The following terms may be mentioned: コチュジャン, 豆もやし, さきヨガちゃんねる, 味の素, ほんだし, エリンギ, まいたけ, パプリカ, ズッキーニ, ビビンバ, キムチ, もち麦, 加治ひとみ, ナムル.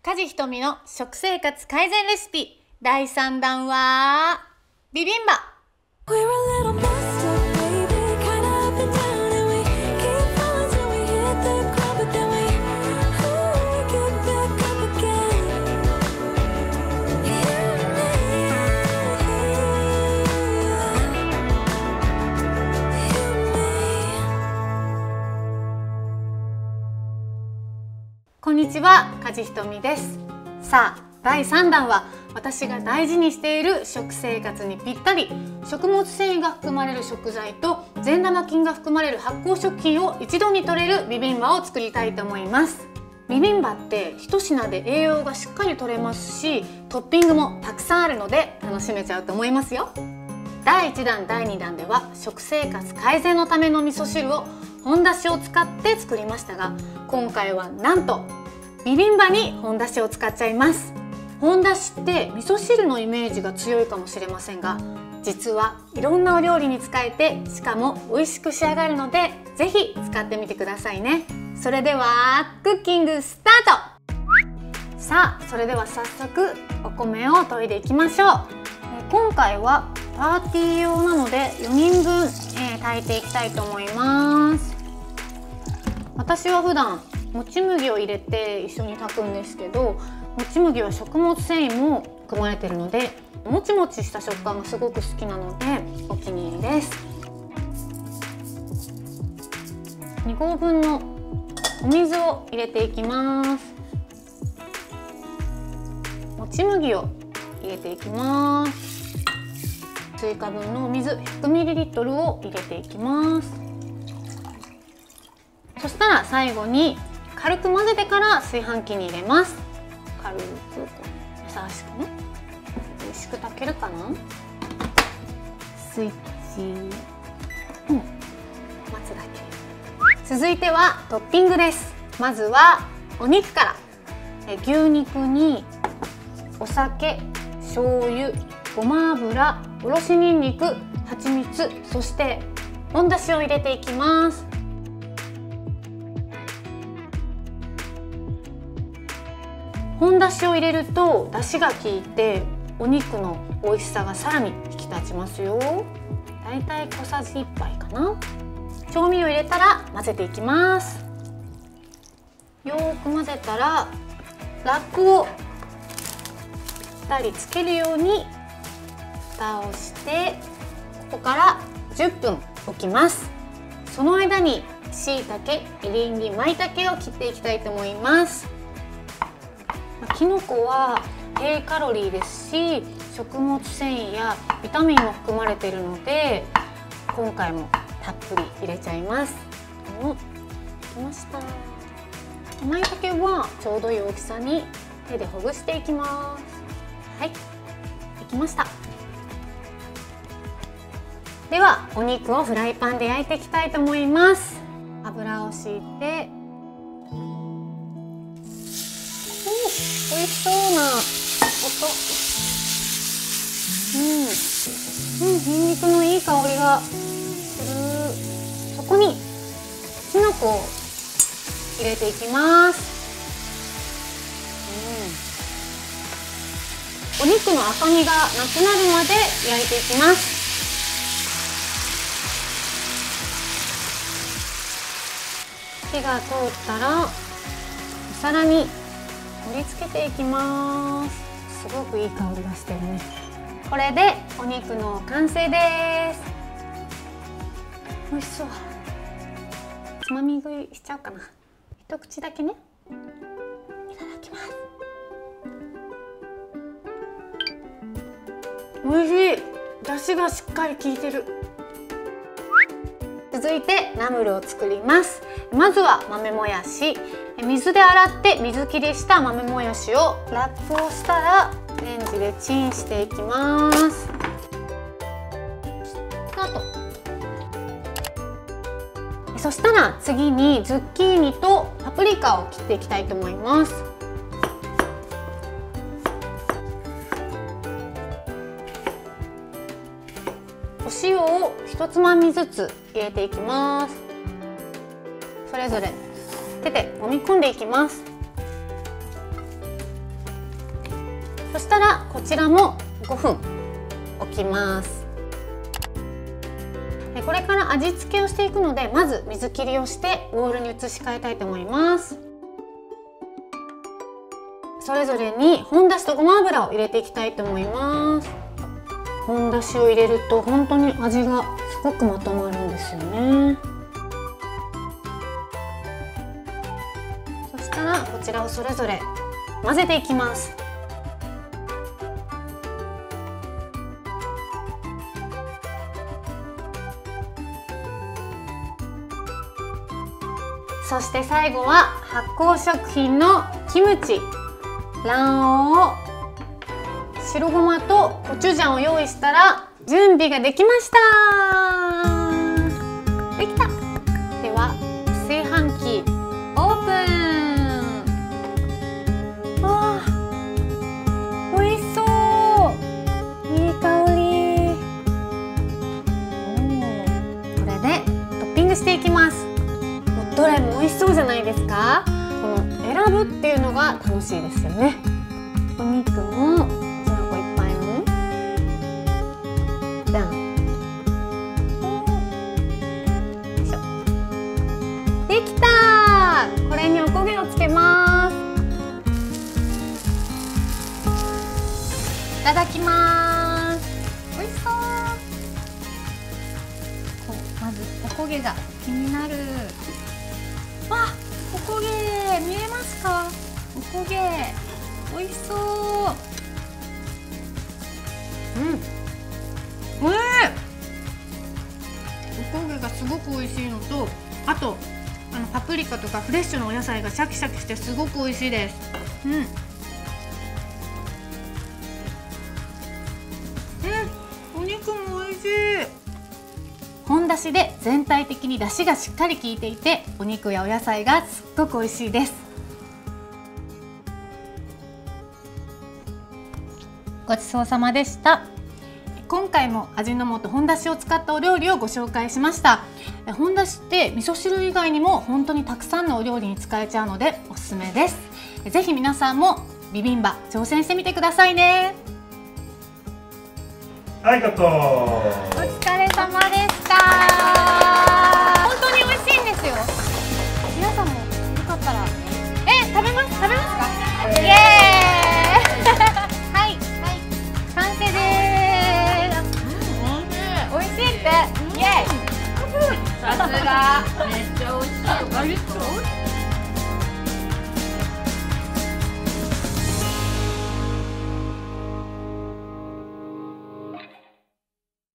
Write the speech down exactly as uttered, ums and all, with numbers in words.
梶ひとみの食生活改善レシピだいさんだんはビビンバ。こんにちは、梶ひとみです。さあ、だいさんだんは私が大事にしている食生活にぴったり、食物繊維が含まれる食材と善玉菌が含まれる発酵食品を一度に摂れるビビンバを作りたいと思います。ビビンバって一品で栄養がしっかり摂れますし、トッピングもたくさんあるので楽しめちゃうと思いますよ。だいいちだんだいにだんでは食生活改善のための味噌汁を本だしを使って作りましたが、今回はなんとビビンバに本だしを使っちゃいます。本だしって味噌汁のイメージが強いかもしれませんが、実はいろんなお料理に使えて、しかも美味しく仕上がるので、ぜひ使ってみてくださいね。それではクッキングスタート。さあ、それでは早速お米を研いでいきましょう。今回はパーティー用なのでよにんぶん、えー、炊いていきたいと思います。私は普段もち麦を入れて一緒に炊くんですけど、もち麦は食物繊維も含まれてるので、もちもちした食感がすごく好きなのでお気に入りです。にごうぶんのお水を入れていきます。もち麦を入れていきます。追加分のお水 ひゃくミリリットル を入れていきます。そしたら最後に軽く混ぜてから炊飯器に入れます。軽く優しくね。美味しく炊けるかな。スイッチ、うん、待つだけ。続いてはトッピングです。まずはお肉から。え牛肉にお酒、醤油、ごま油、おろしにんにく、蜂蜜、そして本だしを入れていきます。本だしを入れるとだしが効いて、お肉の美味しさがさらに引き立ちますよ。だいたいこさじいっぱいかな。調味料を入れたら混ぜていきます。よく混ぜたらラップをぴったりつけるように蓋をして、ここからじゅっぷん置きます。その間にしいたけ、エリンギ、まいたけを切っていきたいと思います。きのこは低カロリーですし、食物繊維やビタミンも含まれているので、今回もたっぷり入れちゃいます。お、できました。まいたけはちょうどいい大きさに手でほぐしていきます。はい、できました。ではお肉をフライパンで焼いていきたいと思います。油を敷いて、お美味しそうな音、うん、うん、にんにくのいい香りがする。そこにきのこを入れていきます。うん、お肉の赤みがなくなるまで焼いていきます。火が通ったらお皿に盛り付けていきます。すごくいい香りがしてるね。これでお肉の完成です。美味しそう。つまみ食いしちゃうかな。一口だけね。いただきます。美味しい。出汁がしっかり効いてる。続いてナムルを作ります。まずは豆もやし、水で洗って水切りした豆もやしをラップをしたらレンジでチンしていきます。スタート。そしたら次にズッキーニとパプリカを切っていきたいと思います。お塩を一つまみずつ入れていきます。それぞれ手で揉み込んでいきます。そしたらこちらもごふん置きます。これから味付けをしていくので、まず水切りをしてボウルに移し替えたいと思います。それぞれに本だしとごま油を入れていきたいと思います。本だしを入れると本当に味がすごくまとまるんですよね。そしたらこちらをそれぞれ混ぜていきます。そして最後は発酵食品のキムチ、卵黄、白ごまとコチュジャンを用意したら準備ができました。できた。では炊飯器オープン。わあ、おいしそう。いい香り。これでトッピングしていきます。どれも美味しそうじゃないですか。この選ぶっていうのが楽しいですよね。お肉もこちらこいっぱいに。ダン。よいしょ。できた。これにお焦げをつけます。いただきます。美味しそう。こう、まずお焦げが気になる。わ、おこげ見えますか？おこげ美味しそう。うん、えー、おこげがすごく美味しいのと、あとあのパプリカとかフレッシュのお野菜がシャキシャキしてすごく美味しいです。うん、うん、お肉も美味しい。本だしで全体的にだしがしっかり効いていて、お肉やお野菜がすっごく美味しいです。ごちそうさまでした。今回も味の素本だしを使ったお料理をご紹介しました。本だしって味噌汁以外にも本当にたくさんのお料理に使えちゃうのでおすすめです。ぜひ皆さんもビビンバ挑戦してみてくださいね。ありがとう。お疲れ様でした。本当に美味しいんですよ。皆さんもよかったら、え、食べます食べます。